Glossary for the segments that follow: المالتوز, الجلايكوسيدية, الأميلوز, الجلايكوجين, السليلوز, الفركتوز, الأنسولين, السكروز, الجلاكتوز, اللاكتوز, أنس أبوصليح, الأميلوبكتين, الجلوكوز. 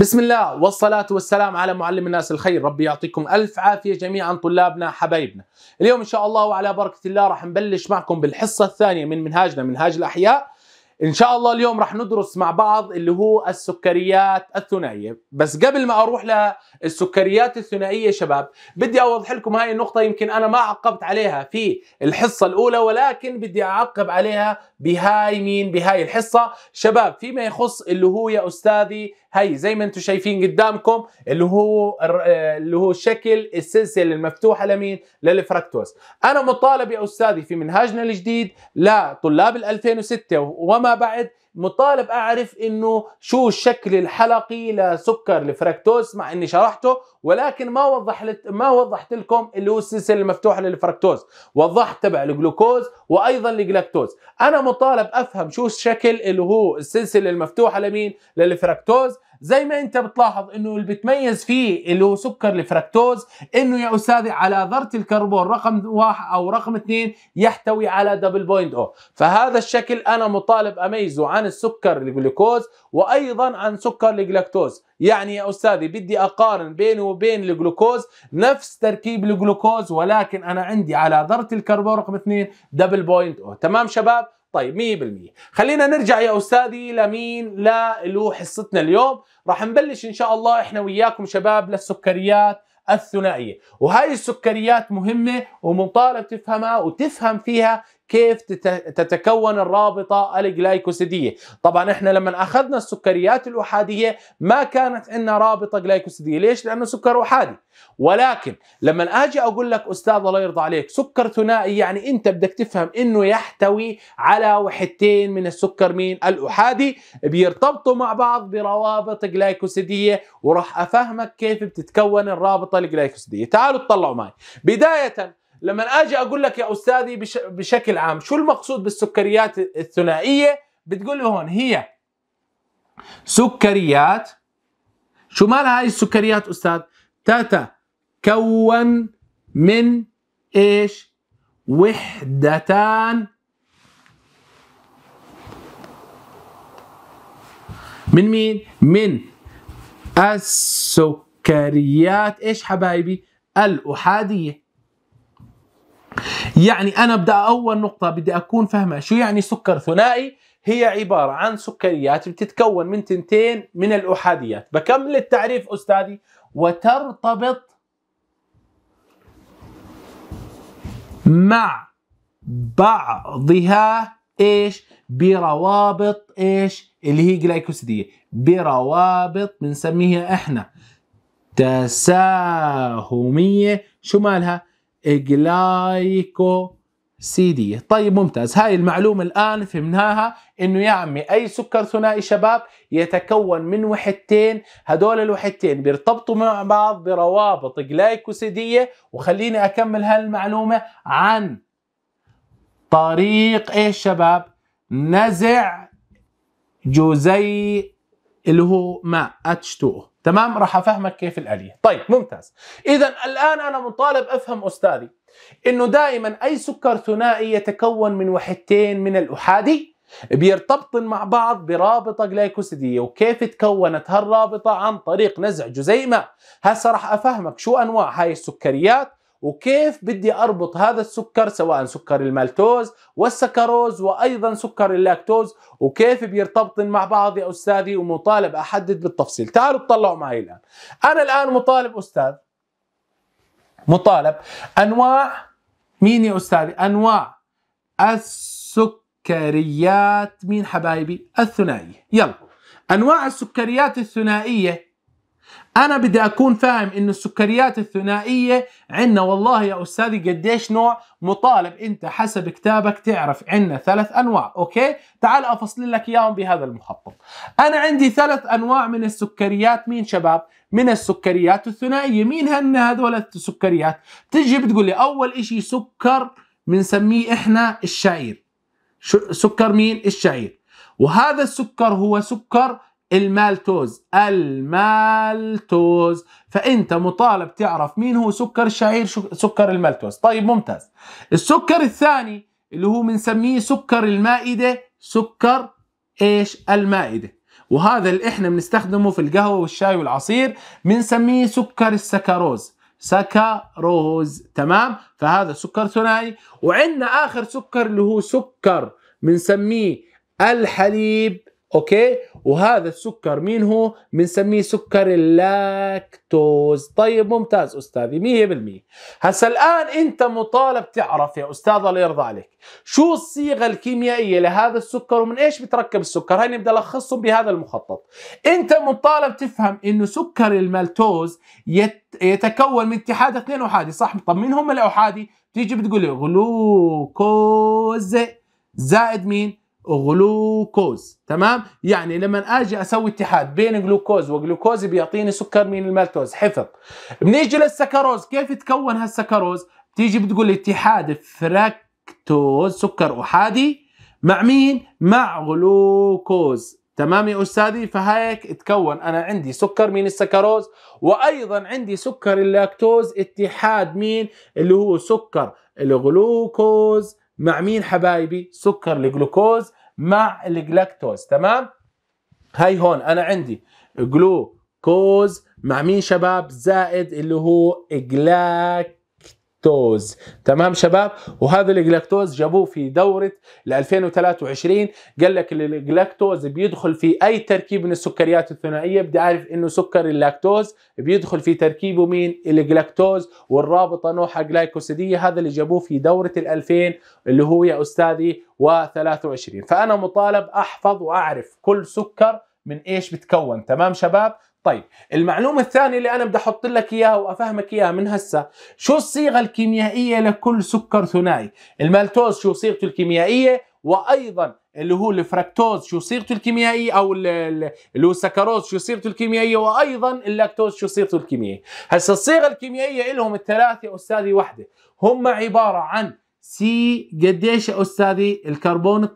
بسم الله والصلاة والسلام على معلم الناس الخير، ربي يعطيكم ألف عافية جميعا طلابنا حبايبنا. اليوم إن شاء الله وعلى بركة الله راح نبلش معكم بالحصة الثانية من منهاجنا منهاج الأحياء. إن شاء الله اليوم راح ندرس مع بعض اللي هو السكريات الثنائية، بس قبل ما أروح للسكريات الثنائية شباب بدي أوضح لكم هاي النقطة، يمكن أنا ما عقبت عليها في الحصة الأولى ولكن بدي أعقب عليها بهاي الحصة. شباب فيما يخص اللي هو يا أستاذي هي زي ما انتم شايفين قدامكم اللي هو شكل السلسله المفتوحه لمين؟ للفركتوز. انا مطالب يا استاذي في منهاجنا الجديد لطلاب 2006 وما بعد، مطالب اعرف انه شو الشكل الحلقي لسكر الفركتوز، مع اني شرحته ولكن ما وضحت لكم اللي هو السلسله المفتوحه للفركتوز، وضحت تبع الجلوكوز وايضا الجلاكتوز. انا مطالب افهم شو الشكل اللي هو السلسله المفتوحه لمين؟ للفركتوز. زي ما انت بتلاحظ انه اللي بتميز فيه اللي هو سكر الفركتوز انه يا استاذي على ذرة الكربون رقم 1 او رقم 2 يحتوي على دبل بوينت او، فهذا الشكل انا مطالب اميزه عن السكر الجلوكوز وايضا عن سكر الجلاكتوز. يعني يا استاذي بدي اقارن بينه وبين الجلوكوز نفس تركيب الجلوكوز ولكن انا عندي على ذرة الكربون رقم 2 دبل بوينت او. تمام شباب؟ طيب 100%. خلينا نرجع يا أستاذي لمين؟ للو حصتنا اليوم راح نبلش إن شاء الله إحنا وياكم شباب للسكريات الثنائية، وهاي السكريات مهمة ومطالب تفهمها وتفهم فيها كيف تتكون الرابطة الجلايكوسيدية. طبعا احنا لما اخذنا السكريات الأحادية ما كانت عندنا رابطة جلايكوسيدية، ليش؟ لأنه سكر أحادي، ولكن لما اجي اقول لك أستاذ الله يرضى عليك سكر ثنائي، يعني انت بدك تفهم انه يحتوي على وحدتين من السكر مين؟ الأحادي، بيرتبطوا مع بعض بروابط جلايكوسيدية، وراح افهمك كيف بتتكون الرابطة الجلايكوسيدية. تعالوا اطلعوا معي. بداية لما اجي اقول لك يا استاذي بشكل عام شو المقصود بالسكريات الثنائيه، بتقول لي هون هي سكريات، شو مالها هاي السكريات استاذ؟ تتكون من ايش؟ وحدتان من مين؟ من السكريات ايش حبايبي؟ الأحادية. يعني أنا بدأ أول نقطة بدي أكون فاهمها، شو يعني سكر ثنائي؟ هي عبارة عن سكريات بتتكون من تنتين من الأحاديات. بكمل التعريف أستاذي، وترتبط مع بعضها إيش؟ بروابط إيش؟ اللي هي جلايكوسيدية، بروابط بنسميها إحنا تساهمية، شو مالها؟ جلايكوسيدية. طيب ممتاز، هاي المعلومة الآن فهمناها، إنه يا عمي أي سكر ثنائي شباب يتكون من وحدتين، هدول الوحدتين بيرتبطوا مع بعض بروابط جلايكوسيدية، وخليني أكمل هالمعلومة عن طريق إيش شباب؟ نزع جزيء اللي هو ماء H2O. تمام؟ راح افهمك كيف الآلية. طيب ممتاز. إذا الآن أنا مطالب أفهم أستاذي إنه دائما أي سكر ثنائي يتكون من وحدتين من الأحادي بيرتبطن مع بعض برابطة جلايكوسيدية، وكيف تكونت هالرابطة؟ عن طريق نزع جزيء ماء. هسا راح أفهمك شو أنواع هاي السكريات وكيف بدي أربط هذا السكر، سواء سكر المالتوز والسكروز وأيضا سكر اللاكتوز، وكيف بيرتبطن مع بعض يا أستاذي، ومطالب أحدد بالتفصيل. تعالوا اطلعوا معي الآن. أنا الآن مطالب أستاذ، مطالب أنواع مين يا أستاذي؟ أنواع السكريات مين حبايبي؟ الثنائية. يلا أنواع السكريات الثنائية، أنا بدي أكون فاهم إنه السكريات الثنائية عندنا والله يا أستاذي قديش نوع، مطالب أنت حسب كتابك تعرف عندنا 3 أنواع، أوكي؟ تعال أفصل لك إياهم بهذا المخطط. أنا عندي 3 أنواع من السكريات مين شباب؟ من السكريات الثنائية. مين هن هذول السكريات؟ بتجي بتقول لي أول إشي سكر بنسميه إحنا الشعير. سكر مين؟ الشعير. وهذا السكر هو سكر المالتوز، المالتوز، فأنت مطالب تعرف مين هو سكر الشعير، سكر المالتوز. طيب ممتاز. السكر الثاني اللي هو بنسميه سكر المائدة، سكر ايش؟ المائدة، وهذا اللي احنا بنستخدمه في القهوة والشاي والعصير، بنسميه سكر السكروز، سكروز، تمام؟ فهذا سكر ثنائي. وعندنا آخر سكر اللي هو سكر بنسميه الحليب، اوكي؟ وهذا السكر مين هو؟ بنسميه سكر اللاكتوز. طيب ممتاز استاذي 100%. هسا الان انت مطالب تعرف يا استاذ الله يرضى عليك شو الصيغه الكيميائيه لهذا السكر ومن ايش بتركب السكر. هاي نبدا نلخصهم بهذا المخطط. انت مطالب تفهم انه سكر المالتوز يتكون من اتحاد 2 احادي، صح؟ طب مين هم الاحادي؟ بتيجي بتقول لي غلوكوز زائد مين؟ غلوكوز، تمام؟ يعني لما اجي اسوي اتحاد بين جلوكوز وجلوكوز بيعطيني سكر مين؟ المالتوز، حفظ. بنيجي للسكروز، كيف يتكون هالسكروز؟ بتيجي بتقول لي اتحاد الفركتوز سكر احادي مع مين؟ مع غلوكوز، تمام يا استاذي؟ فهيك تكون انا عندي سكر مين؟ السكروز، وايضا عندي سكر اللاكتوز اتحاد مين؟ اللي هو سكر الجلوكوز مع مين حبايبي؟ سكر الجلوكوز مع الجلاكتوز، تمام؟ هاي هون انا عندي جلوكوز مع مين شباب؟ زائد اللي هو جلاكتوز، تمام شباب؟ وهذا الجلاكتوز جابوه في دورة ل 2023، قال لك الجلاكتوز بيدخل في اي تركيب من السكريات الثنائية، بدي اعرف انه سكر اللاكتوز بيدخل في تركيبه مين؟ الجلاكتوز، والرابطة نوعها جلايكوسيدية. هذا اللي جابوه في دورة ال 2000 اللي هو يا استاذي 23. فأنا مطالب أحفظ وأعرف كل سكر من إيش بتكون، تمام شباب؟ طيب المعلومة الثانية اللي أنا بدي أحط لك إياها وأفهمك إياها من هسه، شو الصيغة الكيميائية لكل سكر ثنائي؟ المالتوز شو صيغته الكيميائية؟ وأيضا اللي هو الفركتوز شو صيغته الكيميائية، أو اللي هو السكروز شو صيغته الكيميائية، وأيضا اللاكتوز شو صيغته الكيميائية. هسه الصيغة الكيميائية إلهم الثلاثة أستاذي واحدة، هم عبارة عن سي قديش يا أستاذي؟ الكربون 12،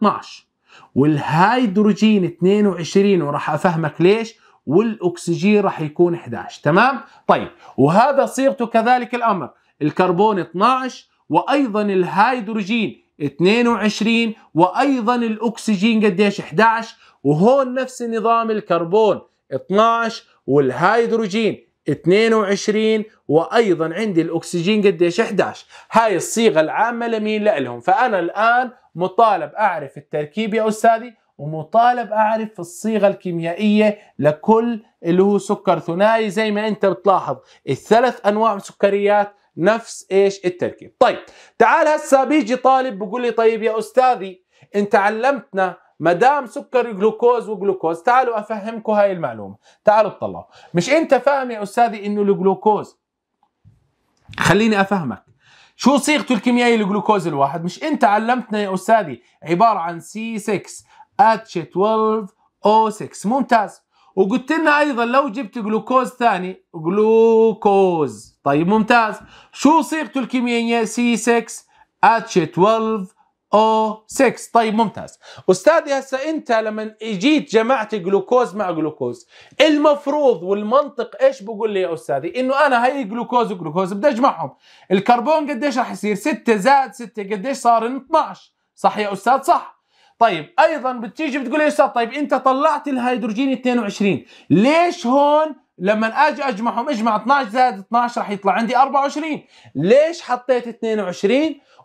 والهيدروجين 22 وراح أفهمك ليش، والأكسجين راح يكون 11، تمام؟ طيب وهذا صيغته كذلك الأمر، الكربون 12 وأيضا الهيدروجين 22 وأيضا الأكسجين قديش؟ 11. وهون نفس النظام، الكربون 12 والهيدروجين 22 وأيضا عندي الأكسجين قديش؟ 11. هاي الصيغة العامة لمين؟ لهم. فأنا الآن مطالب أعرف التركيب يا أستاذي، ومطالب أعرف الصيغة الكيميائية لكل اللي هو سكر ثنائي. زي ما أنت بتلاحظ الثلاث أنواع من السكريات نفس إيش؟ التركيب. طيب تعال هسا بيجي طالب بقول لي طيب يا أستاذي أنت علمتنا مدام سكر جلوكوز وجلوكوز، تعالوا افهمكم هاي المعلومه، تعالوا اطلعوا. مش انت فاهم يا استاذي انه الجلوكوز، خليني افهمك شو صيغته الكيميائيه للجلوكوز الواحد، مش انت علمتنا يا استاذي عباره عن C6H12O6، ممتاز. وقلت لنا ايضا لو جبت جلوكوز ثاني جلوكوز، طيب ممتاز، شو صيغته الكيميائيه؟ C6H12 أو 6، طيب ممتاز. أستاذي هسا أنت لما جيت جمعت جلوكوز مع جلوكوز، المفروض والمنطق إيش بقول لي يا أستاذي؟ إنه أنا هي جلوكوز وجلوكوز بدي أجمعهم، الكربون قديش راح يصير؟ 6 زائد 6 قديش صار؟ 12، صح يا أستاذ؟ صح. طيب أيضا بتيجي بتقول لي يا أستاذ طيب أنت طلعت الهيدروجين 22، ليش هون لما اجي اجمعهم اجمع 12 زائد 12 راح يطلع عندي 24، ليش حطيت 22؟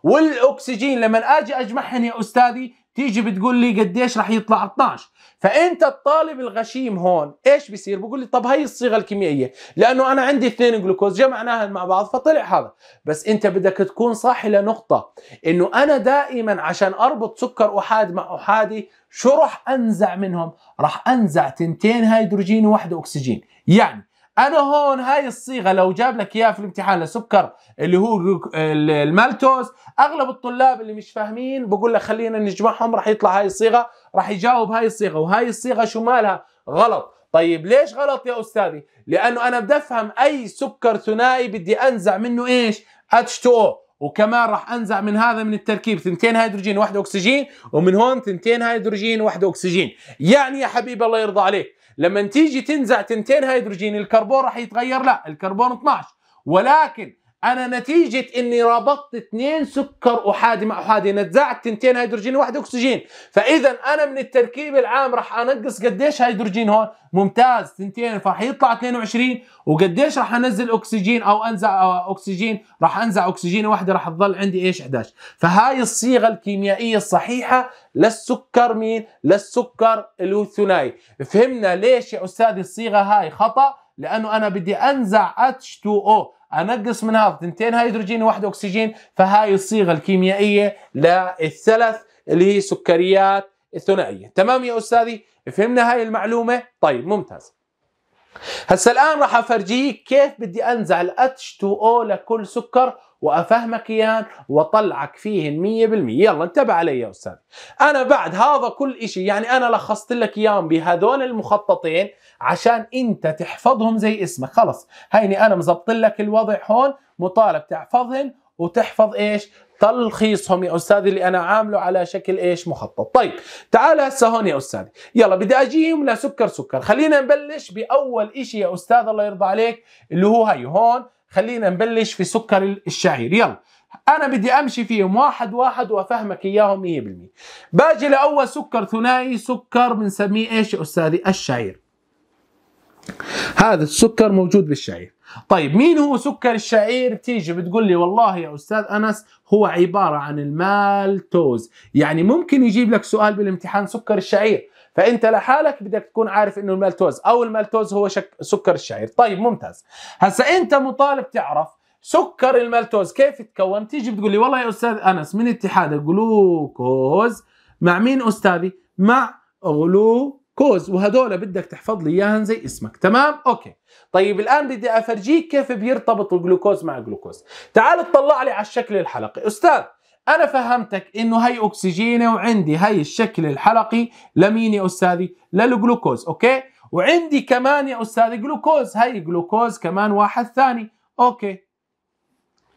والاكسجين لما اجي اجمعهم يا استاذي تيجي بتقول لي قديش راح يطلع؟ 12. فانت الطالب الغشيم هون ايش بيصير؟ بقول لي طب هي الصيغه الكيميائيه، لانه انا عندي 2 جلوكوز جمعناهم مع بعض فطلع هذا. بس انت بدك تكون صاحي لنقطه، انه انا دائما عشان اربط سكر احاد مع احادي شو راح انزع منهم؟ راح انزع 2 هيدروجين وواحد اكسجين. يعني انا هون هاي الصيغه لو جاب لك اياها في الامتحان لسكر اللي هو المالتوز، اغلب الطلاب اللي مش فاهمين بقول لك خلينا نجمعهم راح يطلع هاي الصيغه، راح يجاوب هاي الصيغه، وهاي الصيغه شو مالها؟ غلط. طيب ليش غلط يا استاذي؟ لانه انا بدي افهم اي سكر ثنائي بدي انزع منه ايش؟ H2O، وكمان راح انزع من هذا من التركيب 2 هيدروجين وواحد اكسجين، ومن هون 2 هيدروجين وواحد اكسجين. يعني يا حبيبي الله يرضى عليك لما تيجي تنزع 2 هيدروجين الكربون راح يتغير؟ لا، الكربون 12، ولكن انا نتيجه اني ربطت اثنين سكر احادي مع احادي نزعت تنتين هيدروجين وواحد اكسجين، فاذا انا من التركيب العام راح انقص قديش هيدروجين هون؟ ممتاز، تنتين راح يطلع 22. وقديش راح انزل اكسجين او انزع اكسجين؟ راح انزع اكسجين واحده، راح تظل عندي ايش؟ 11. فهاي الصيغه الكيميائيه الصحيحه للسكر، مين؟ للسكر الثنائي. فهمنا ليش يا استاذي الصيغه هاي خطا؟ لانه انا بدي انزع H2O، انقص من هذا تنتين هيدروجين وواحد اكسجين، فهاي الصيغه الكيميائيه للثلاث اللي هي سكريات الثنائيه. تمام يا استاذي؟ فهمنا هاي المعلومه؟ طيب ممتاز. هسه الان راح افرجيك كيف بدي انزع H2O لكل سكر وافهمك اياه واطلعك فيهن 100%. يلا انتبه علي يا استاذ. انا بعد هذا كل شيء يعني انا لخصت لك اياهم بهذول المخططين عشان انت تحفظهم زي اسمك. خلص هيني انا مزبط لك الوضع هون، مطالب تحفظهم وتحفظ ايش؟ تلخيصهم يا استاذي اللي انا عامله على شكل ايش؟ مخطط. طيب تعال هسه هون يا استاذي، يلا بدي اجيهم لسكر سكر. خلينا نبلش باول شيء يا استاذ الله يرضى عليك اللي هو هي هون. خلينا نبلش في سكر الشعير. يلا انا بدي امشي فيهم واحد واحد وافهمك اياهم 100%. باجي لاول سكر ثنائي، سكر بنسميه ايش يا استاذي؟ الشعير. هذا السكر موجود بالشعير. طيب مين هو سكر الشعير؟ بتيجي بتقول لي والله يا استاذ انس هو عباره عن المالتوز. يعني ممكن يجيب لك سؤال بالامتحان سكر الشعير، فانت لحالك بدك تكون عارف انه المالتوز او المالتوز هو سكر الشعير. طيب ممتاز. هسه انت مطالب تعرف سكر المالتوز كيف يتكون. تيجي بتقول لي والله يا استاذ انس من اتحاد الجلوكوز مع مين استاذي؟ مع غلوكوز. وهدول بدك تحفظ لي اياهم زي اسمك. تمام؟ اوكي. طيب الان بدي افرجيك كيف بيرتبط الجلوكوز مع الجلوكوز. تعال تطلع لي على الشكل الحلقي. استاذ أنا فهمتك إنه هي أكسجينة وعندي هي الشكل الحلقي لمين يا أستاذي؟ للجلوكوز، أوكي؟ وعندي كمان يا أستاذي جلوكوز، هي جلوكوز كمان واحد ثاني، أوكي؟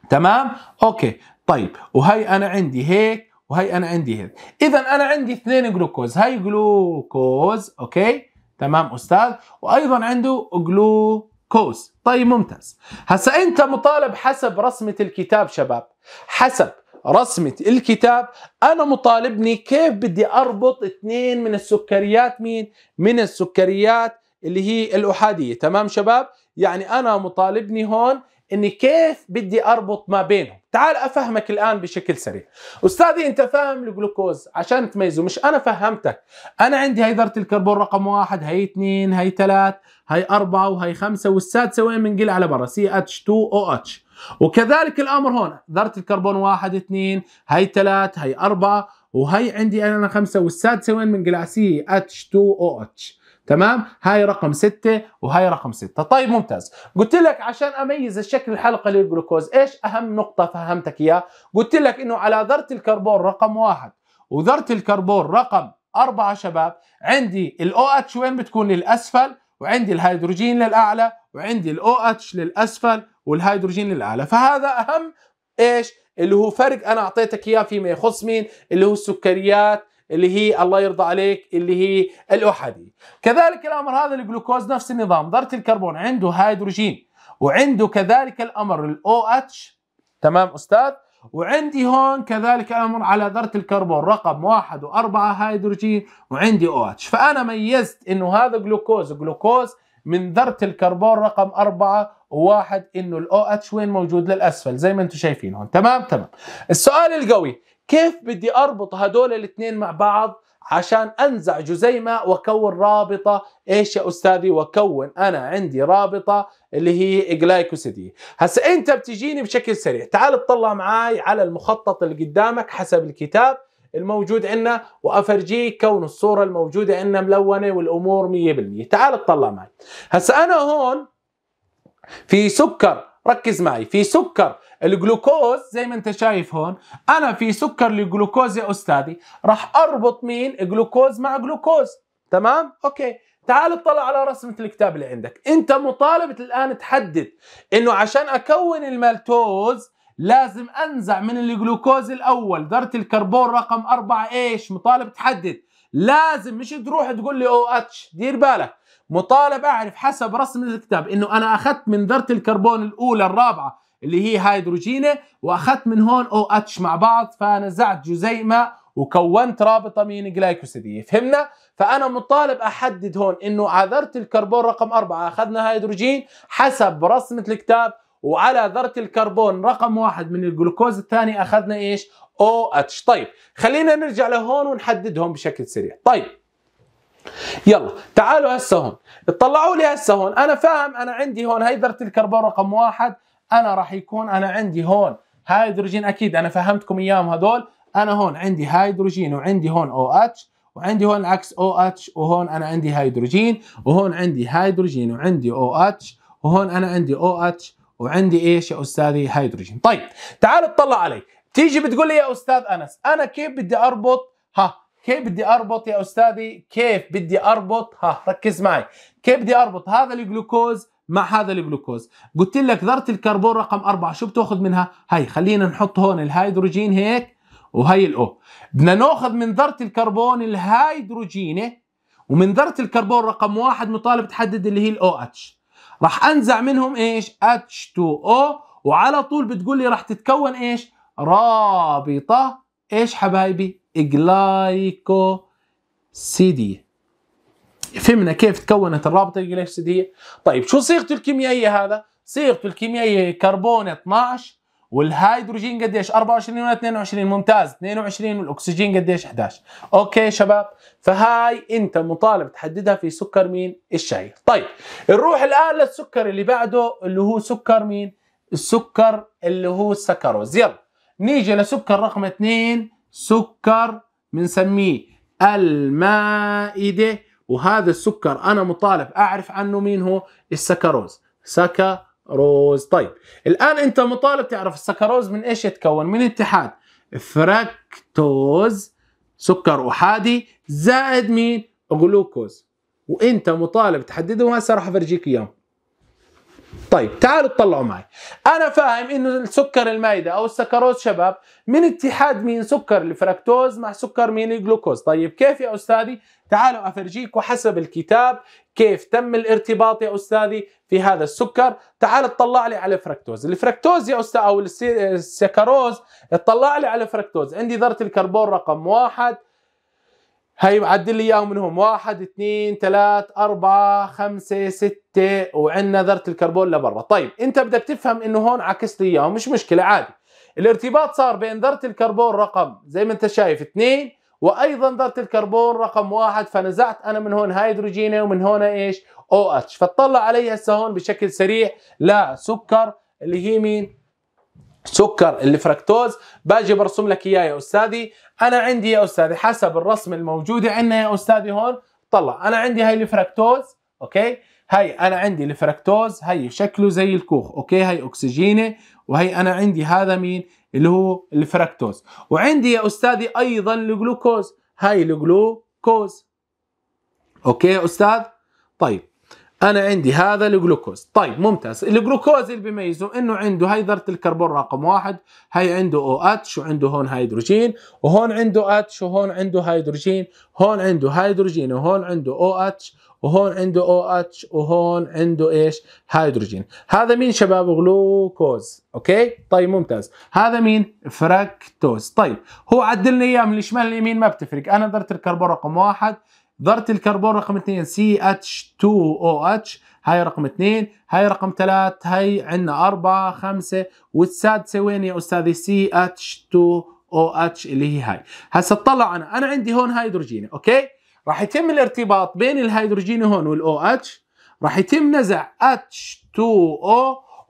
تمام؟ أوكي، طيب وهي أنا عندي هيك وهي أنا عندي هيك، إذا أنا عندي اثنين جلوكوز، هي جلوكوز، أوكي؟ تمام أستاذ؟ وأيضاً عنده جلوكوز. طيب ممتاز. هسا أنت مطالب حسب رسمة الكتاب شباب، حسب رسمة الكتاب أنا مطالبني كيف بدي أربط اثنين من السكريات، مين؟ من السكريات اللي هي الأحادية. تمام شباب؟ يعني أنا مطالبني هون إني كيف بدي أربط ما بينهم. تعال أفهمك الآن بشكل سريع. أستاذي أنت فاهم الجلوكوز عشان تميزه، مش أنا فهمتك. أنا عندي هي ذرة الكربون رقم 1، هي 2، هي 3، هي 4، وهي 5، والسادسة وين بنقل على برا؟ CH2OH. وكذلك الامر هون، ذرة الكربون 1، 2، هي 3، هي 4، وهي عندي انا 5، والسادسة وين من جلاسية؟ H2OH. تمام؟ هاي رقم 6 وهي رقم 6. طيب ممتاز. قلت لك عشان اميز الشكل الحلقي للجلوكوز، ايش اهم نقطة فهمتك اياها؟ قلت لك انه على ذرة الكربون رقم 1 وذرة الكربون رقم 4 شباب، عندي ال OH وين بتكون؟ للاسفل، وعندي الهيدروجين للاعلى، وعندي ال OH للاسفل والهيدروجين للاعلى. فهذا اهم ايش اللي هو فرق انا اعطيتك اياه فيما يخص مين؟ اللي هو السكريات اللي هي الله يرضى عليك اللي هي الاحاديه. كذلك الامر هذا الجلوكوز نفس النظام، ذره الكربون عنده هيدروجين وعنده كذلك الامر الاو اتش. تمام استاذ؟ وعندي هون كذلك الامر على ذره الكربون رقم 1 و4 هيدروجين وعندي او اتش. فانا ميزت انه هذا جلوكوز، جلوكوز من ذره الكربون رقم 4 و1 انه ال OH وين موجود؟ للاسفل زي ما انتم شايفين هون. تمام تمام. السؤال القوي كيف بدي اربط هدول الاثنين مع بعض عشان انزع جزيمه واكون رابطه ايش يا استاذي؟ واكون انا عندي رابطه اللي هي جلايكوسيديه. هسه انت بتجيني بشكل سريع، تعال اطلع معي على المخطط اللي قدامك حسب الكتاب الموجود عندنا وافرجيك كون الصوره الموجوده عندنا ملونه والامور 100%. تعال اطلع معي. هسه انا هون في سكر، ركز معي، في سكر الجلوكوز زي ما انت شايف هون، انا في سكر الجلوكوز يا استاذي راح اربط مين؟ جلوكوز مع جلوكوز. تمام؟ اوكي. تعال اطلع على رسمة الكتاب اللي عندك. انت مطالب الان تحدد انه عشان اكون المالتوز لازم انزع من الجلوكوز الاول ذرة الكربون رقم 4 ايش؟ مطالب تحدد، لازم مش تروح تقول لي او اتش، دير بالك. مطالب اعرف حسب رسم الكتاب انه انا اخذت من ذرة الكربون الاولى الرابعة اللي هي هيدروجينة، واخذت من هون او اتش مع بعض، فنزعت جزيئة وكونت رابطة مين جلايكوسيدية. فهمنا؟ فأنا مطالب أحدد هون إنه عذرة الكربون رقم 4 أخذنا هيدروجين حسب رسمة الكتاب، وعلى عذرة الكربون رقم 1 من الجلوكوز الثاني أخذنا إيش؟ OH. طيب خلينا نرجع لهون ونحددهم بشكل سريع. طيب يلا تعالوا هسه هون، اطلعوا لي هسه هون. أنا فاهم، أنا عندي هون هيدرة الكربون رقم 1، أنا راح يكون أنا عندي هون هيدروجين، أكيد أنا فهمتكم إياهم هدول. أنا هون عندي هيدروجين وعندي هون OH، وعندي هون العكس OH، وهون أنا عندي هيدروجين، وهون عندي هيدروجين وعندي OH، وهون أنا عندي OH وعندي إيش يا أستاذي؟ هيدروجين. طيب تعال اطلع علي، تيجي بتقول لي يا أستاذ أنس أنا كيف بدي أربط، كيف بدي أربط يا أستاذي؟ كيف بدي أربط؟ ركز معي، كيف بدي أربط هذا الجلوكوز مع هذا الجلوكوز؟ قلت لك ذرة الكربون رقم 4 شو بتاخذ منها؟ هي خلينا نحط هون الهيدروجين هيك وهي الأو. بدنا ناخذ من ذرة الكربون الهيدروجينة، ومن ذرة الكربون رقم 1 مطالب تحدد اللي هي الأو اتش. راح انزع منهم ايش؟ H2O، وعلى طول بتقول لي راح تتكون ايش؟ رابطة ايش حبايبي؟ جلايكوسيدية. فهمنا كيف تكونت الرابطة الجلايكوسيدية؟ طيب شو صيغته الكيميائية هذا؟ صيغته الكيميائية كربون 12، والهيدروجين قديش؟ 24 ولا 22؟ ممتاز 22، والاكسجين قديش؟ 11. اوكي شباب، فهاي انت مطالب تحددها في سكر مين؟ الشاي. طيب نروح الان للسكر اللي بعده اللي هو سكر مين؟ السكر اللي هو السكروز. يلا نيجي لسكر رقم 2، سكر بنسميه المائدة، وهذا السكر انا مطالب اعرف عنه مين هو؟ السكروز. سكروز. طيب الان انت مطالب تعرف السكروز من ايش يتكون؟ من اتحاد فركتوز سكر احادي زائد مين؟ جلوكوز، وانت مطالب تحدده، وهسه راح افرجيك اياهم. طيب تعالوا اطلعوا معي. انا فاهم انه السكر المائده او السكروز شباب من اتحاد مين؟ سكر الفركتوز مع سكر مين؟ الجلوكوز. طيب كيف يا استاذي؟ تعالوا افرجيك وحسب الكتاب كيف تم الارتباط يا استاذي في هذا السكر. تعال اطلع لي على الفركتوز. الفركتوز يا استاذ او السكروز، اطلع لي على الفركتوز. عندي ذرة الكربون رقم 1، هي معدل لي اياهم منهم 1 2 3 4 5 6، وعندنا ذرة الكربون لبرا. طيب انت بدك تفهم انه هون عكس لي اياهم، مش مشكلة عادي. الارتباط صار بين ذرة الكربون رقم زي ما انت شايف 2 وايضا ذرة الكربون رقم 1، فنزعت انا من هون هيدروجينة ومن هون ايش؟ او اتش. فتطلع علي هسه هون بشكل سريع لسكر اللي هي مين؟ سكر الفركتوز. باجي برسم لك اياه يا استاذي. انا عندي يا استاذي حسب الرسم الموجودة عندنا يا استاذي هون، طلع انا عندي هاي الفركتوز، اوكي؟ هاي انا عندي الفركتوز، هاي شكله زي الكوخ، اوكي؟ هاي اكسجينة، وهي انا عندي هذا مين؟ اللي هو الفركتوز. وعندي يا استاذي ايضا الجلوكوز، هاي الجلوكوز، اوكي يا استاذ؟ طيب انا عندي هذا الجلوكوز. طيب ممتاز. الجلوكوز اللي بيميزه انه عنده هاي ذرة الكربون رقم 1، هاي عنده او اتش، وعنده هون هيدروجين، وهون عنده اتش، وهون عنده هيدروجين، هون عنده هيدروجين، وهون عنده او اتش، وهون عنده او اتش، وهون عنده ايش؟ هيدروجين. هذا مين شباب؟ جلوكوز. اوكي طيب ممتاز. هذا مين؟ فركتوز. طيب هو عدلنا اياه من الشمال لليمين ما بتفرق. انا ذرة الكربون رقم 1، ذرة الكربون رقم 2 CH2OH، هاي رقم 2، هاي رقم 3، هاي عندنا 4 5 والسادسة وين يا أستاذي؟ CH2OH اللي هي هاي. هسا اطلع أنا عندي هون هيدروجينة، أوكي؟ راح يتم الارتباط بين الهيدروجينة هون والOH، راح يتم نزع H2O،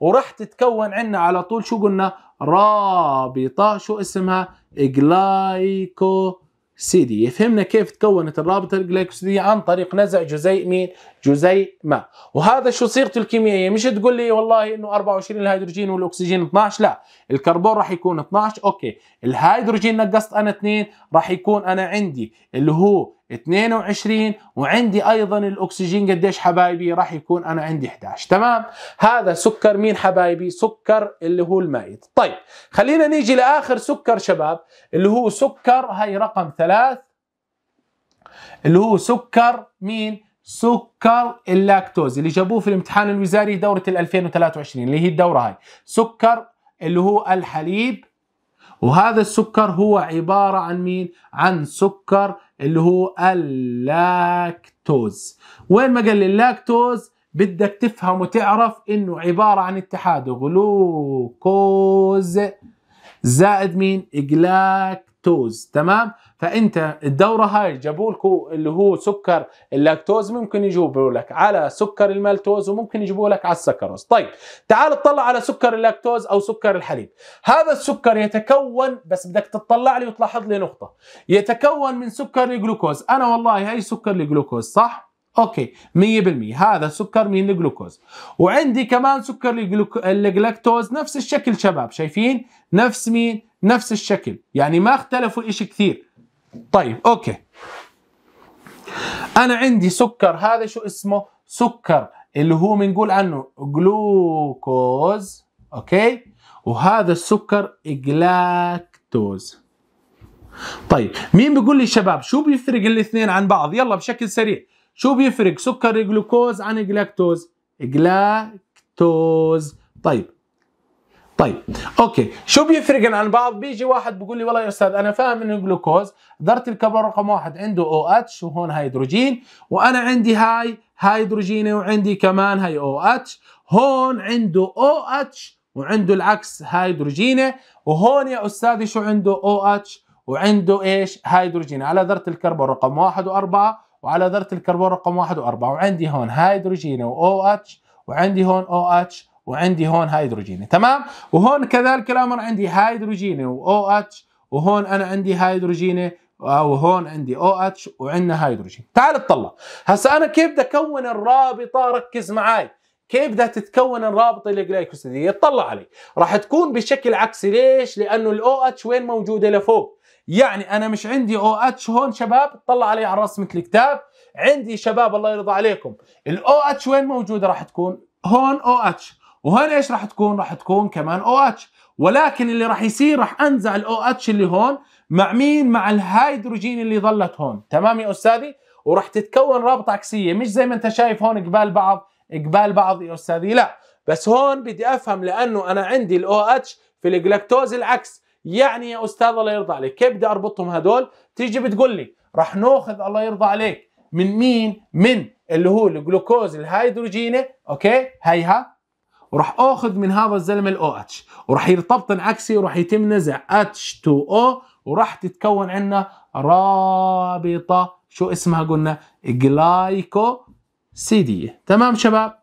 وراح تتكون عندنا على طول شو قلنا؟ رابطة شو اسمها؟ جلايكوسيدية. فهمنا كيف تكونت الرابطة الجلايكوسيدية عن طريق نزع جزيء مين؟ جزيء ماء. وهذا شو صيغته الكيميائية، مش تقول لي والله انه 24 الهيدروجين والاكسجين 12، لا، الكربون راح يكون 12، اوكي، الهيدروجين نقصت انا 2 راح يكون انا عندي اللي هو 22، وعندي ايضا الاكسجين قديش حبايبي؟ راح يكون انا عندي 11. تمام؟ هذا سكر مين حبايبي؟ سكر اللي هو المائد. طيب خلينا نيجي لاخر سكر شباب اللي هو سكر هاي رقم 3 اللي هو سكر مين؟ سكر اللاكتوز اللي جابوه في الامتحان الوزاري دورة 2023 اللي هي الدورة هاي. سكر اللي هو الحليب، وهذا السكر هو عبارة عن مين؟ عن سكر اللي هو اللاكتوز. وين ما قال لي اللاكتوز بدك تفهم وتعرف انه عبارة عن اتحاد غلوكوز زائد مين؟ جلاكتوز. تمام؟ فانت الدورة هاي جابوا لكم اللي هو سكر اللاكتوز، ممكن يجيبوا لك على سكر المالتوز، وممكن يجيبوا لك على السكروز. طيب تعال اطلع على سكر اللاكتوز او سكر الحليب. هذا السكر يتكون، بس بدك تطلع لي وتلاحظ لي نقطة، يتكون من سكر الجلوكوز. انا والله هاي سكر الجلوكوز صح؟ اوكي 100%. هذا سكر مين؟ الجلوكوز. وعندي كمان سكر الجلاكتوز نفس الشكل شباب، شايفين؟ نفس مين؟ نفس الشكل، يعني ما اختلفوا اشي كثير. طيب اوكي، انا عندي سكر هذا شو اسمه؟ سكر اللي هو بنقول عنه جلوكوز، اوكي، وهذا السكر جلاكتوز. طيب مين بيقول لي شباب شو بيفرق الاثنين عن بعض؟ يلا بشكل سريع، شو بيفرق سكر الجلوكوز عن الجلاكتوز؟ جلاكتوز. طيب اوكي، شو بيفرق عن بعض؟ بيجي واحد بيقول لي والله يا استاذ انا فاهم انه الجلوكوز ذره الكربون رقم 1 عنده او اتش وهون هيدروجين، وانا عندي هاي هيدروجيني وعندي كمان هاي او اتش، هون عنده او اتش وعنده العكس هيدروجيني، وهون يا استاذي شو عنده؟ او اتش وعنده ايش؟ هيدروجين على ذره الكربون رقم 1 و4 وعلى ذره الكربون رقم 1 و4، وعندي هون هيدروجيني واو اتش، وعندي هون او اتش، وعندي هون هيدروجيني. تمام؟ وهون كذلك الامر، عندي هيدروجيني واو اتش، وهون انا عندي هيدروجيني وهون عندي او اتش وعندنا هيدروجين. تعال اطلع هسه انا كيف بدي اكون الرابطه. ركز معي كيف بدها تتكون الرابطه الجلايكوسيديه. اطلع علي، راح تكون بشكل عكسي. ليش؟ لانه الاو اتش وين موجوده؟ لفوق. يعني انا مش عندي او اتش هون شباب، طلع علي على رسمه الكتاب، عندي شباب الله يرضى عليكم الاو اتش وين موجوده؟ راح تكون هون او اتش، وهون ايش راح تكون؟ راح تكون كمان او اتش. ولكن اللي راح يصير راح انزع الاو اتش اللي هون مع مين؟ مع الهيدروجين اللي ظلت هون. تمام يا استاذي؟ وراح تتكون رابطه عكسيه، مش زي ما انت شايف هون قبال بعض يا استاذي، لا، بس هون بدي افهم لانه انا عندي الاو اتش في الجلاكتوز العكس. يعني يا استاذ الله يرضى عليك كيف بدي اربطهم هدول؟ تيجي بتقول لي راح ناخذ الله يرضى عليك من مين؟ من اللي هو الجلوكوز الهيدروجيني، اوكي هيها، وراح اخذ من هذا الزلمه الاو اتش، وراح يرتبطن عكسي، وراح يتم نزع H2O، وراح تتكون عندنا رابطه شو اسمها؟ قلنا جلايكوسيديه. تمام شباب؟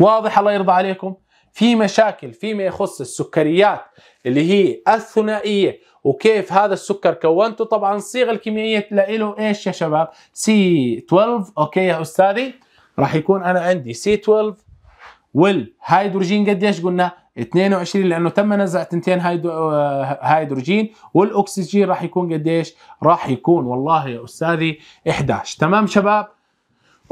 واضح الله يرضى عليكم؟ في مشاكل فيما يخص السكريات اللي هي الثنائيه وكيف هذا السكر كونته. طبعا الصيغه الكيميائيه له ايش يا شباب؟ C12. اوكي يا استاذي، راح يكون انا عندي C12 والهيدروجين قديش؟ قلنا 22، لانه تم نزع 2 هيدروجين، والاكسجين راح يكون قديش؟ راح يكون والله يا استاذي 11. تمام شباب؟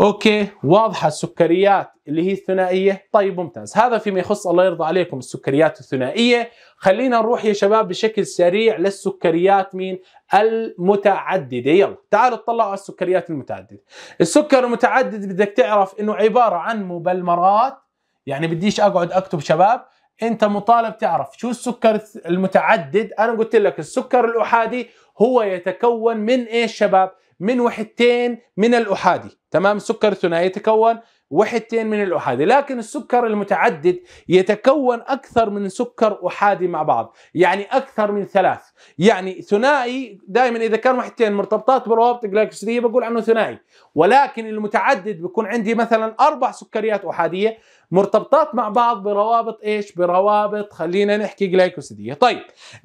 اوكي واضحه السكريات اللي هي الثنائيه. طيب ممتاز، هذا فيما يخص الله يرضى عليكم السكريات الثنائيه. خلينا نروح يا شباب بشكل سريع للسكريات مين؟ المتعدده. يلا تعالوا اطلعوا على السكريات المتعدده. السكر المتعدد بدك تعرف انه عباره عن مبلمرات، يعني بديش اقعد اكتب شباب، انت مطالب تعرف شو السكر المتعدد. انا قلت لك السكر الاحادي هو يتكون من ايش شباب؟ من وحدتين من الأحادي. تمام؟ السكر الثنائي يتكون وحدتين من الأحادي، لكن السكر المتعدد يتكون أكثر من سكر أحادي مع بعض، يعني أكثر من 3. يعني ثنائي دائما إذا كان وحدتين مرتبطات بروابط جلايكوسيدية بقول عنه ثنائي، ولكن المتعدد بيكون عندي مثلا 4 سكريات أحادية مرتبطات مع بعض بروابط إيش؟ بروابط خلينا نحكي جلايكوسيدية. طيب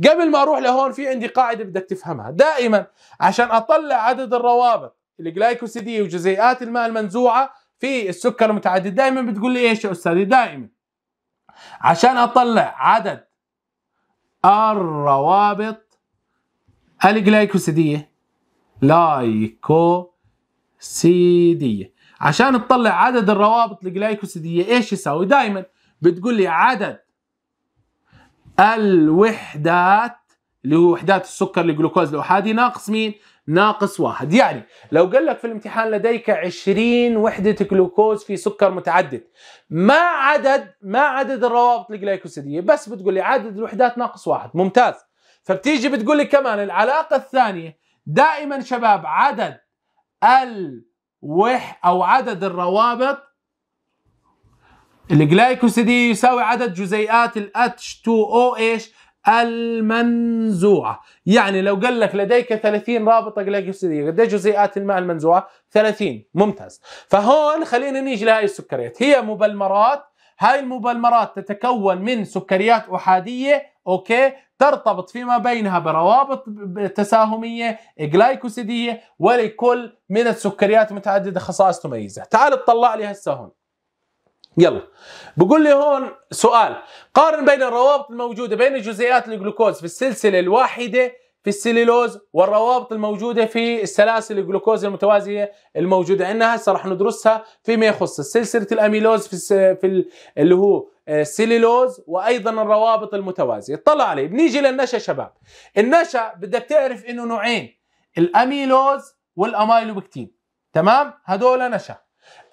قبل ما أروح لهون في عندي قاعدة بدك تفهمها دائما عشان أطلع عدد الروابط الجلايكوسيدية وجزيئات الماء المنزوعة في السكر المتعدد. دائما بتقول لي ايش يا استاذي؟ دائما عشان اطلع عدد الروابط الجلايكوسيديه عشان اطلع عدد الروابط الجلايكوسيديه ايش يساوي؟ دائما بتقول لي عدد الوحدات لوحدات السكر الجلوكوز الأحادي ناقص مين؟ ناقص واحد. يعني لو قال لك في الامتحان لديك 20 وحدة جلوكوز في سكر متعدد، ما عدد الروابط الجلايكوسيدية؟ بس بتقول لي عدد الوحدات ناقص واحد. ممتاز. فبتيجي بتقول لي كمان العلاقة الثانية، دائما شباب عدد عدد الروابط الجلايكوسيدية يساوي عدد جزيئات ال H2O ايش؟ المنزوعة. يعني لو قال لك لديك 30 رابطة جلايكوسيدية، قد ايه جزيئات الماء المنزوعة؟ 30. ممتاز. فهون خلينا نيجي لهي السكريات، هي مبلمرات، هاي المبلمرات تتكون من سكريات أحادية، اوكي، ترتبط فيما بينها بروابط تساهمية جلايكوسيدية، ولكل من السكريات متعددة خصائص تميزها. تعال تطلع لي هسه هون. يلا بقول لي هون سؤال، قارن بين الروابط الموجودة بين جزيئات الجلوكوز في السلسلة الواحدة في السليلوز والروابط الموجودة في السلاسل الجلوكوز المتوازية الموجودة عندنا، هسه راح ندرسها فيما يخص سلسلة الأميلوز في اللي هو السليلوز، وأيضا الروابط المتوازية. اطلع عليه. بنيجي للنشا شباب. النشا بدك تعرف إنه نوعين، الأميلوز والأميلوبكتين، تمام؟ هذول نشا.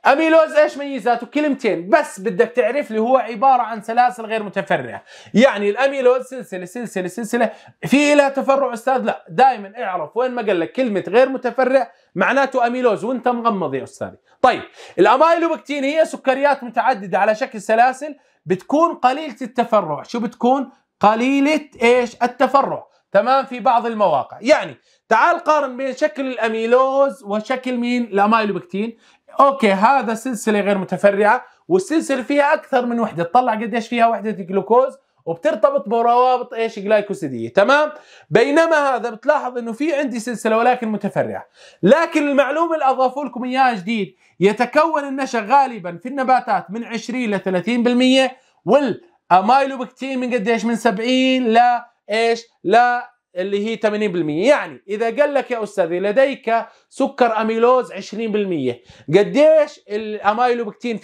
أميلوز ايش ميزاته؟ كلمتين بس بدك تعرف لي، هو عبارة عن سلاسل غير متفرعة. يعني الأميلوز سلسلة سلسلة سلسلة، في لها تفرع أستاذ؟ لا، دائما اعرف وين ما قال لك كلمة غير متفرع معناته أميلوز وأنت مغمض يا أستاذي. طيب الأميلوبكتين هي سكريات متعددة على شكل سلاسل، بتكون قليلة التفرع. شو بتكون؟ قليلة ايش؟ التفرع، تمام، في بعض المواقع. يعني تعال قارن بين شكل الأميلوز وشكل مين؟ الأميلوبكتين. اوكي، هذا سلسلة غير متفرعة، والسلسلة فيها أكثر من وحدة، تطلع قديش فيها وحدة جلوكوز، وبترتبط بروابط ايش؟ جلايكوسيدية، تمام؟ بينما هذا بتلاحظ انه في عندي سلسلة ولكن متفرعة. لكن المعلومة اللي اضافوا لكم اياها جديد، يتكون النشا غالبا في النباتات من 20 ل 30%، والأميلوبكتين من قديش؟ من 70 ل ايش؟ لا اللي هي 80%. يعني اذا قال لك يا استاذي لديك سكر اميلوز 20%، قديش الاميلوبكتين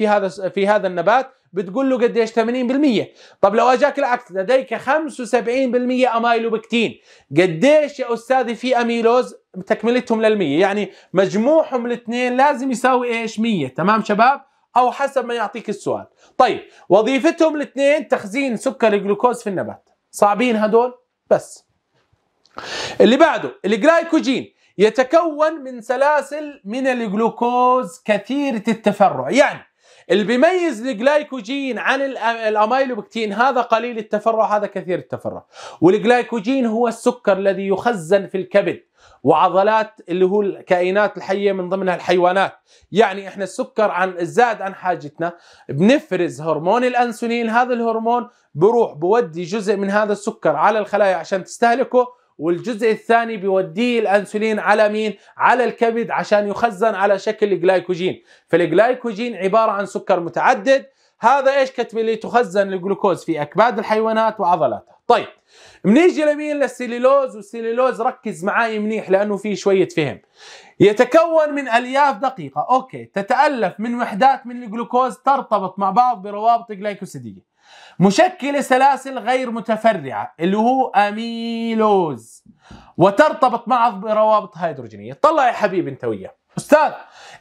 في هذا النبات؟ بتقول له قديش؟ 80%. طب لو اجاك العكس، لديك 75% اميلوبكتين، قديش يا استاذي في اميلوز؟ تكملتهم للمية، يعني مجموعهم الاثنين لازم يساوي ايش؟ 100، تمام شباب، او حسب ما يعطيك السؤال. طيب وظيفتهم الاثنين تخزين سكر الجلوكوز في النبات. صعبين هدول. بس اللي بعده الجلايكوجين، يتكون من سلاسل من الجلوكوز كثيرة التفرع. يعني اللي بيميز الجلايكوجين عن الأميلوبكتين، هذا قليل التفرع، هذا كثير التفرع. والجلايكوجين هو السكر الذي يخزن في الكبد وعضلات اللي هو الكائنات الحية من ضمنها الحيوانات. يعني احنا السكر الزاد عن حاجتنا بنفرز هرمون الأنسولين، هذا الهرمون بروح بودي جزء من هذا السكر على الخلايا عشان تستهلكه، والجزء الثاني بيوديه الأنسولين على مين؟ على الكبد عشان يخزن على شكل جلايكوجين. فالجلايكوجين عبارة عن سكر متعدد، هذا ايش كتب لي؟ تخزن الجلوكوز في أكباد الحيوانات وعضلاتها. طيب بنيجي لمين؟ للسليلوز. والسليلوز ركز معاي منيح لأنه فيه شوية فهم. يتكون من ألياف دقيقة، اوكي، تتألف من وحدات من الجلوكوز ترتبط مع بعض بروابط جلايكوسيدية، مشكلة سلاسل غير متفرعة اللي هو أميلوز، وترتبط معه بروابط هيدروجينية. طلع يا حبيبي انت وياه أستاذ،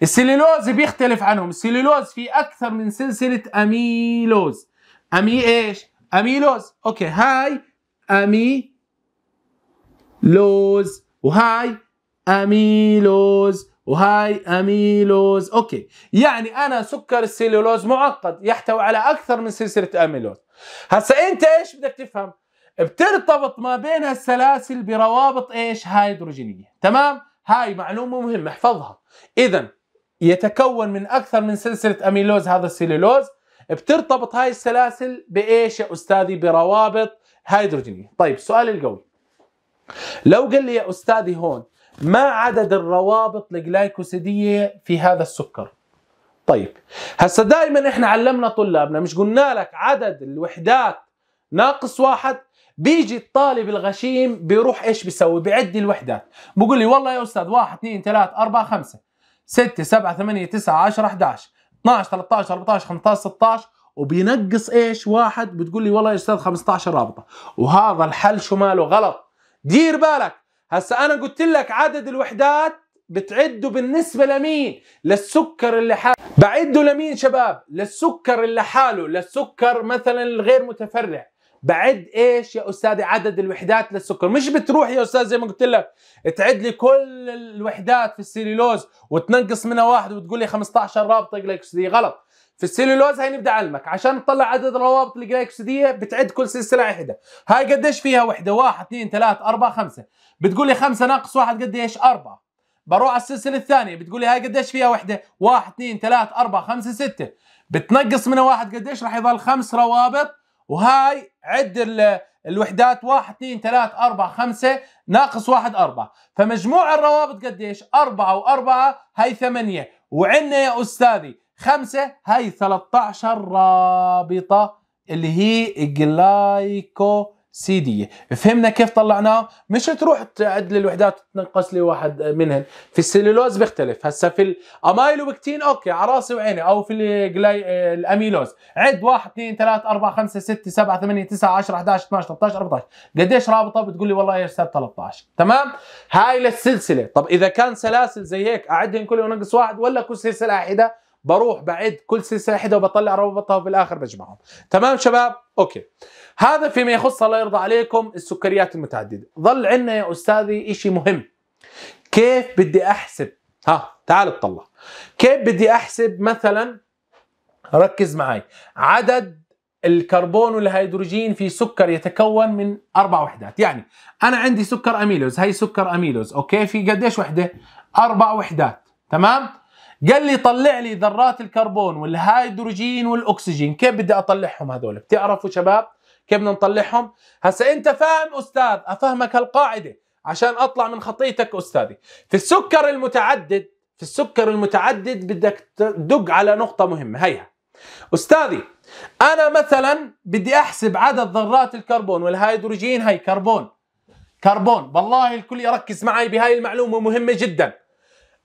السليلوز بيختلف عنهم، السليلوز في أكثر من سلسلة أميلوز. أميلوز، أوكي، هاي أميلوز، وهاي أميلوز، وهاي أميلوز، أوكي. يعني أنا سكر السليلوز معقد، يحتوي على أكثر من سلسلة أميلوز. هسا أنت إيش بدك تفهم؟ بترتبط ما بينها السلاسل بروابط إيش؟ هيدروجينية، تمام؟ هاي معلومة مهمة، احفظها. إذا يتكون من أكثر من سلسلة أميلوز هذا السليلوز، بترتبط هاي السلاسل بإيش يا أستاذي؟ بروابط هيدروجينية. طيب السؤال القوي، لو قال لي يا أستاذي هون ما عدد الروابط الجلايكوسيدية في هذا السكر؟ طيب هسا دائما احنا علمنا طلابنا، مش قلنا لك عدد الوحدات ناقص واحد؟ بيجي الطالب الغشيم بيروح ايش بيسوي؟ بيعد الوحدات، بقول لي والله يا استاذ 1 2 3 4 5 6 7 8 9 10 11 12 13 14 15 16 وبينقص ايش؟ واحد. بتقول لي والله يا استاذ 15 رابطة، وهذا الحل شو ماله؟ غلط. دير بالك. هسا انا قلت لك عدد الوحدات بتعده بالنسبه لمين؟ للسكر اللي حاله. بعده لمين شباب؟ للسكر اللي حاله، للسكر مثلا الغير متفرع. بعد ايش يا استاذي؟ عدد الوحدات للسكر. مش بتروح يا استاذ زي ما قلت لك تعد لي كل الوحدات في السليلوز وتنقص منها واحد وتقول لي 15 رابطه جلايكوسيديه، غلط. في السليلوز هاي نبدا علمك عشان تطلع عدد الروابط الجلايكوسيديه بتعد كل سلسله وحده. هاي قديش فيها وحده؟ 1 2 3 4 5. بتقول لي 5 ناقص 1 قديش؟ 4. بروح على السلسله الثانيه بتقول لي هاي قديش فيها وحده؟ 1 2 3 4 5 6. بتنقص منها واحد قديش؟ راح يضل 5 روابط. وهاي عد الوحدات 1 2 3 4 5 ناقص 1 4. فمجموع الروابط قديش؟ 4 و4 هاي 8، وعندنا يا استاذي 5 هاي 13 رابطة اللي هي الجلايكوسيدية. فهمنا كيف طلعناه؟ مش تروح تعد الوحدات وتنقص لي واحد منهن. في السليلوز بيختلف. هسا في الأميلوبكتين اوكي على راسي وعيني، او في الأميلوز عد 1 2 3 4 5 6 7 8 9 10 11 12 13 14 قديش رابطة؟ بتقول لي والله يا استاذ 13. تمام؟ هاي للسلسلة. طب إذا كان سلاسل زي هيك أعدهم كله ونقص واحد، ولا كل سلسلة واحدة؟ بروح بعد كل سلسله واحده وبطلع رابطها وبالاخر بجمعهم. تمام شباب؟ اوكي. هذا فيما يخص الله يرضى عليكم السكريات المتعدده. ظل عندنا يا استاذي شيء مهم. كيف بدي احسب؟ ها تعال اطلع. كيف بدي احسب مثلا، ركز معي، عدد الكربون والهيدروجين في سكر يتكون من 4 وحدات. يعني انا عندي سكر اميلوز، هي سكر اميلوز، اوكي في قديش وحده؟ 4 وحدات. تمام؟ قال لي طلع لي ذرات الكربون والهيدروجين والاكسجين. كيف بدي اطلعهم هذول؟ بتعرفوا شباب كيف بدنا نطلعهم؟ هسا انت فاهم استاذ؟ افهمك هالقاعده عشان اطلع من خطيتك استاذي. في السكر المتعدد بدك تدق على نقطه مهمه. هيها استاذي، انا مثلا بدي احسب عدد ذرات الكربون والهيدروجين. هي كربون، والله الكل يركز معي بهاي المعلومه مهمه جدا.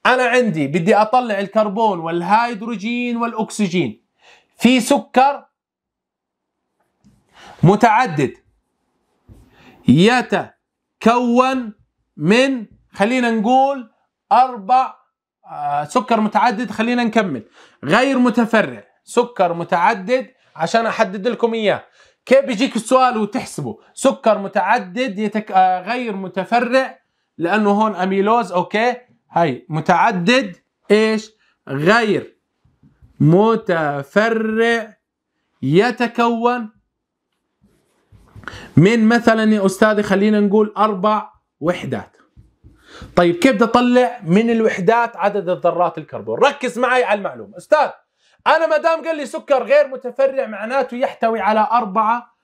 أنا عندي بدي أطلع الكربون والهيدروجين والأكسجين في سكر متعدد يتكون من، خلينا نقول 4 سكر متعدد، خلينا نكمل، غير متفرع، سكر متعدد عشان أحدد لكم إياه. كيف بيجيك السؤال وتحسبه؟ سكر متعدد غير متفرع، لأنه هون أميلوز، أوكي هاي متعدد ايش؟ غير متفرع، يتكون من مثلا يا استاذي خلينا نقول 4 وحدات. طيب كيف بدي اطلع من الوحدات عدد الذرات الكربون؟ ركز معي على المعلومه استاذ. انا ما دام قال لي سكر غير متفرع معناته يحتوي على 4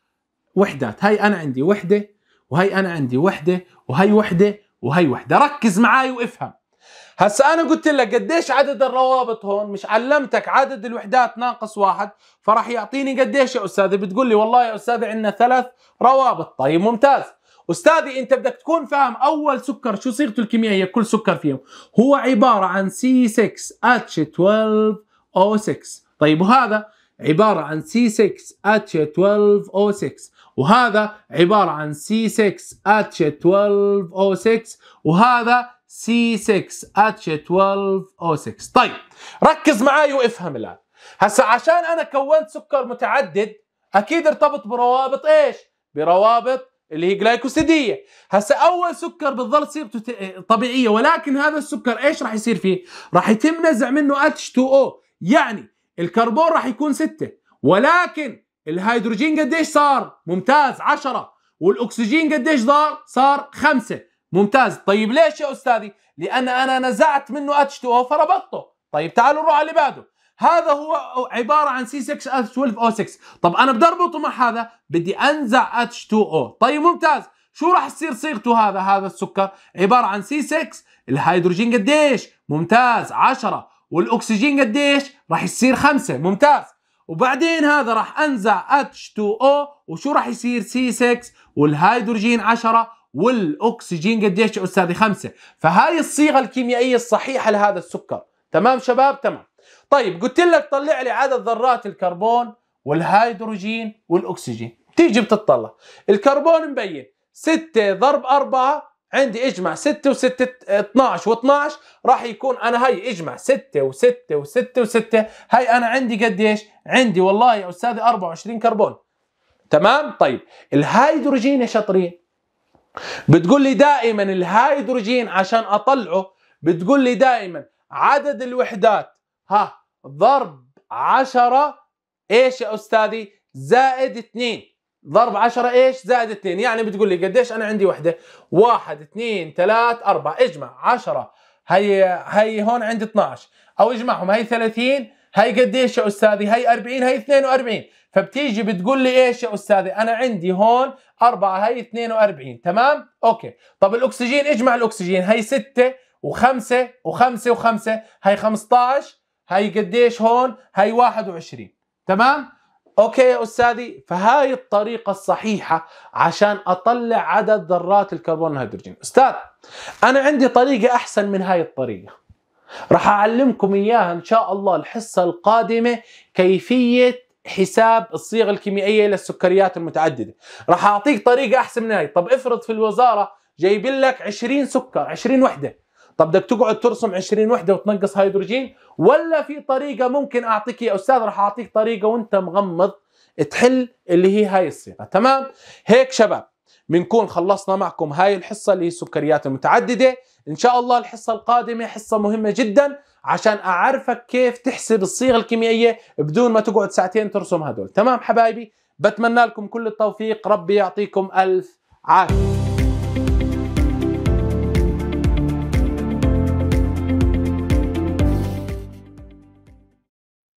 وحدات. هاي انا عندي وحده، وهي انا عندي وحده، وهي وحده، وهي وحده. ركز معي وافهم. هسا انا قلت لك قديش عدد الروابط هون، مش علمتك عدد الوحدات ناقص 1، فراح يعطيني قديش يا استاذي؟ بتقول لي والله يا استاذي عندنا 3 روابط. طيب ممتاز استاذي، انت بدك تكون فاهم اول سكر شو صيغته الكيميائيه، كل سكر فيهم هو عباره عن C6H12O6. طيب وهذا عباره عن C6H12O6، وهذا عباره عن C6H12O6، وهذا C6H12O6. طيب ركز معي وافهم الآن. هسا عشان أنا كونت سكر متعدد أكيد ارتبط بروابط إيش؟ بروابط اللي هي جلايكوسيدية. هسا أول سكر بتظل سيرته طبيعية، ولكن هذا السكر إيش راح يصير فيه؟ راح يتم نزع منه H2O، يعني الكربون راح يكون 6، ولكن الهيدروجين قديش صار؟ ممتاز 10، والأكسجين قديش صار 5. ممتاز. طيب ليش يا أستاذي؟ لأن أنا نزعت منه H2O فربطته. طيب تعالوا نروح على اللي بعده. هذا هو عبارة عن C6H12O6. طب أنا بدي أربطه مع هذا، بدي أنزع H2O. طيب ممتاز. شو راح تصير صيغته هذا؟ هذا السكر عبارة عن C6، الهيدروجين قديش؟ ممتاز 10، والأكسجين قديش؟ راح يصير 5. ممتاز. وبعدين هذا راح أنزع H2O، وشو راح يصير؟ C6، والهيدروجين 10، والاكسجين قديش يا استاذي؟ 5. فهاي الصيغه الكيميائيه الصحيحه لهذا السكر. تمام شباب؟ تمام. طيب قلت لك طلع لي عدد ذرات الكربون والهيدروجين والاكسجين. تيجي بتطلع الكربون مبين 6 ضرب 4 عندي اجمع 6 و6 12 و12 راح يكون انا هي اجمع 6 و6 و6 و6 هي انا عندي قديش؟ عندي والله يا استاذي 24 كربون. تمام؟ طيب الهيدروجين يا شاطرين بتقول لي دائما الهيدروجين عشان اطلعه بتقول لي دائما عدد الوحدات ها ضرب 10 ايش يا استاذي؟ زائد 2 ضرب 10 ايش؟ زائد 2 يعني بتقول لي قديش انا عندي وحده؟ 1 2 3 4 اجمع 10 هي هون عندي 12 او اجمعهم هي 30 هي قديش يا استاذي؟ هي 40 هي 42 فبتيجي بتقول لي ايش يا استاذي؟ انا عندي هون 4 هي 42 تمام؟ اوكي طب الاكسجين اجمع الاكسجين هي 6 و5 و5 و5 هي 15 هي قديش هون؟ هي 21 تمام؟ اوكي يا استاذي فهاي الطريقة الصحيحة عشان اطلع عدد ذرات الكربون والهيدروجين. استاذ انا عندي طريقة احسن من هاي الطريقة راح اعلمكم اياها ان شاء الله الحصة القادمة كيفية حساب الصيغ الكيميائية للسكريات المتعددة. راح اعطيك طريقة احسن من هاي. طب افرض في الوزارة جايبين لك 20 سكر 20 وحدة طب بدك تقعد ترسم 20 وحده وتنقص هيدروجين ولا في طريقه ممكن اعطيك يا استاذ؟ راح اعطيك طريقه وانت مغمض تحل اللي هي هاي الصيغه. تمام هيك شباب بنكون خلصنا معكم هاي الحصه اللي هي السكريات المتعدده. ان شاء الله الحصه القادمه حصه مهمه جدا عشان اعرفك كيف تحسب الصيغه الكيميائيه بدون ما تقعد ساعتين ترسم هدول. تمام حبايبي بتمنى لكم كل التوفيق ربي يعطيكم الف عافيه.